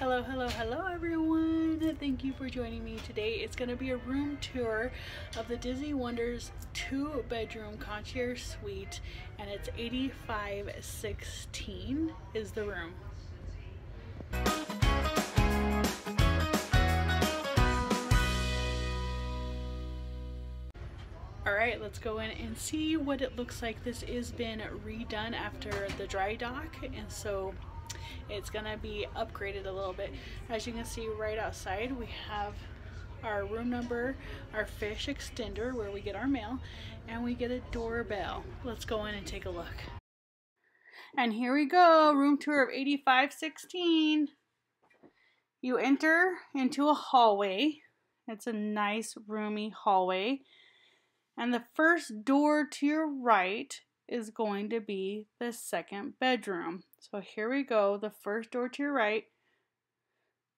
Hello everyone, thank you for joining me today. It's going to be a room tour of the Disney Wonders 2-bedroom concierge suite, and it's 8516 is the room. Alright, let's go in and see what it looks like. This has been redone after the dry dock, and so it's gonna be upgraded a little bit. As you can see right outside, we have our room number, our fish extender where we get our mail, and we get a doorbell. Let's go in and take a look. And here we go, room tour of 8516. You enter into a hallway. It's a nice roomy hallway. And the first door to your right is going to be the second bedroom. So here we go, the first door to your right.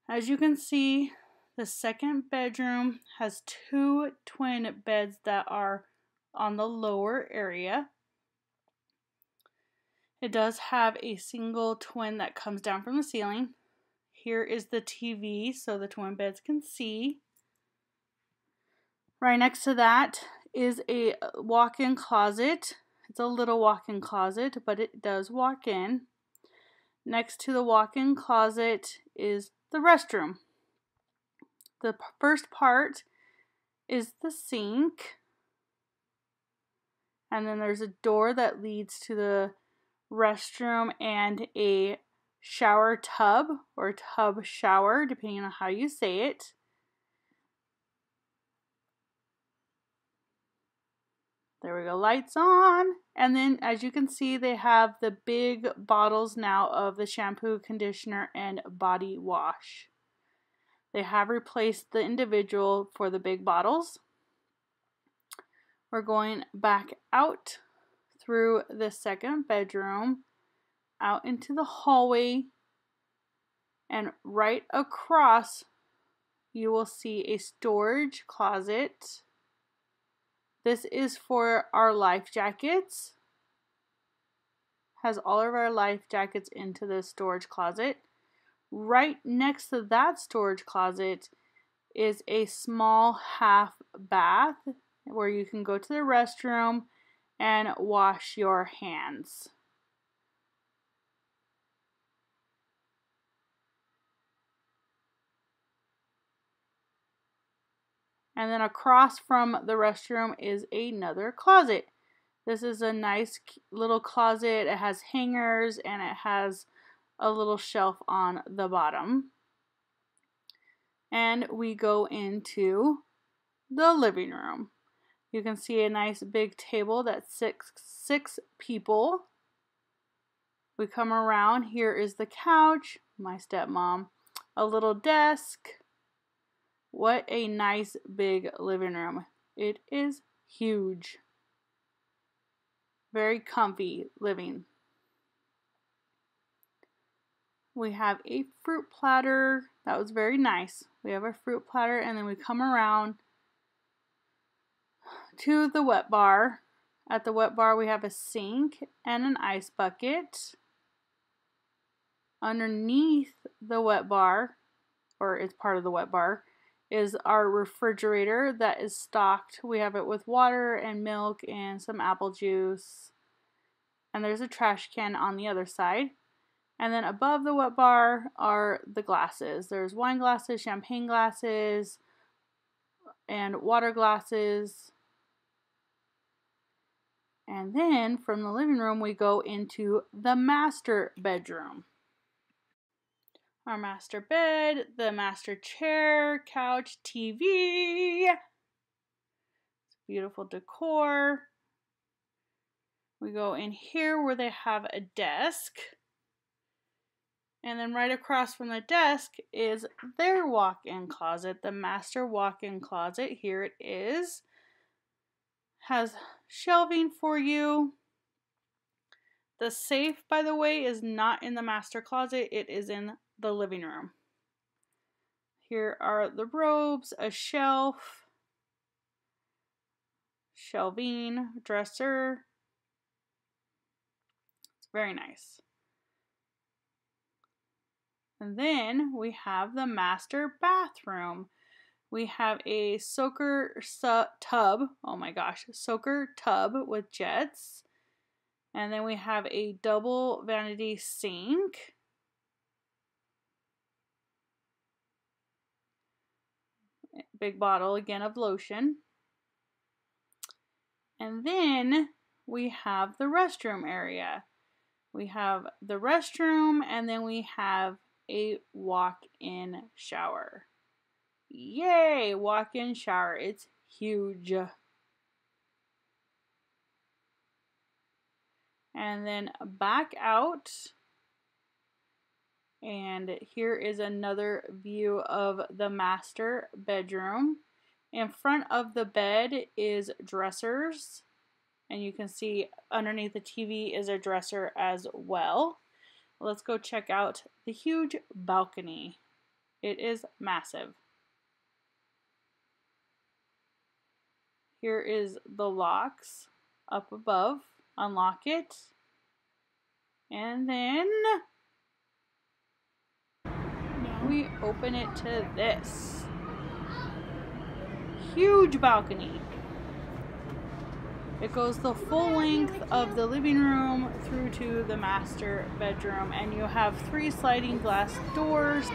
As you can see, the second bedroom has two twin beds that are on the lower area. It does have a single twin that comes down from the ceiling. Here is the TV so the twin beds can see. Right next to that is a walk-in closet. It's a little walk-in closet, but it does walk in. Next to the walk-in closet is the restroom. The first part is the sink. And then there's a door that leads to the restroom and a shower tub or tub shower, depending on how you say it. There we go, lights on. And then as you can see, they have the big bottles now of the shampoo, conditioner, and body wash. They have replaced the individual for the big bottles. We're going back out through the second bedroom, out into the hallway, and right across you will see a storage closet. This is for our life jackets. Has all of our life jackets into the storage closet. Right next to that storage closet is a small half bath where you can go to the restroom and wash your hands. And then across from the restroom is another closet. This is a nice little closet. It has hangers and it has a little shelf on the bottom. And we go into the living room. You can see a nice big table that's six people. We come around. Here is the couch, my stepmom, a little desk. What a nice big living room. It is huge. Very comfy living. We have a fruit platter. That was very nice. We have a fruit platter, and then we come around to the wet bar. At the wet bar we have a sink and an ice bucket. Underneath the wet bar, or it's part of the wet bar, is our refrigerator that is stocked. We have it with water and milk and some apple juice. And there's a trash can on the other side. And then above the wet bar are the glasses. There's wine glasses, champagne glasses, and water glasses. And then from the living room we go into the master bedroom. Our master bed, the master chair, couch, TV. It's beautiful decor. We go in here where they have a desk. And then right across from the desk is their walk-in closet, the master walk-in closet. Here it is. Has shelving for you. The safe, by the way, is not in the master closet. It is in the living room. Here are the robes, a shelf, shelving, dresser. It's very nice. And then we have the master bathroom. We have a soaker tub, oh my gosh, soaker tub with jets. And then we have a double vanity sink. Big bottle again of lotion. And then we have the restroom area. We have the restroom and then we have a walk-in shower. Yay, walk-in shower. It's huge. And then back out. And here is another view of the master bedroom. In front of the bed is dressers. And you can see underneath the TV is a dresser as well. Let's go check out the huge balcony. It is massive. Here is the locks up above. Unlock it. And then we open it to this huge balcony. It goes the full length of the living room through to the master bedroom, and you have 3 sliding glass doors.